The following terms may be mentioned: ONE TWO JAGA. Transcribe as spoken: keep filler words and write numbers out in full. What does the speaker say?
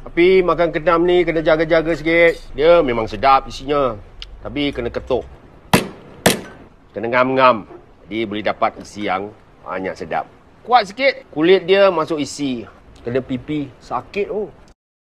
Tapi makan kenam ni kena jaga-jaga sikit. Dia memang sedap isinya, tapi kena ketuk, kena ngam-ngam. Jadi boleh dapat isi yang banyak sedap. Kuat sikit, kulit dia masuk isi. Kena pipi, sakit oh.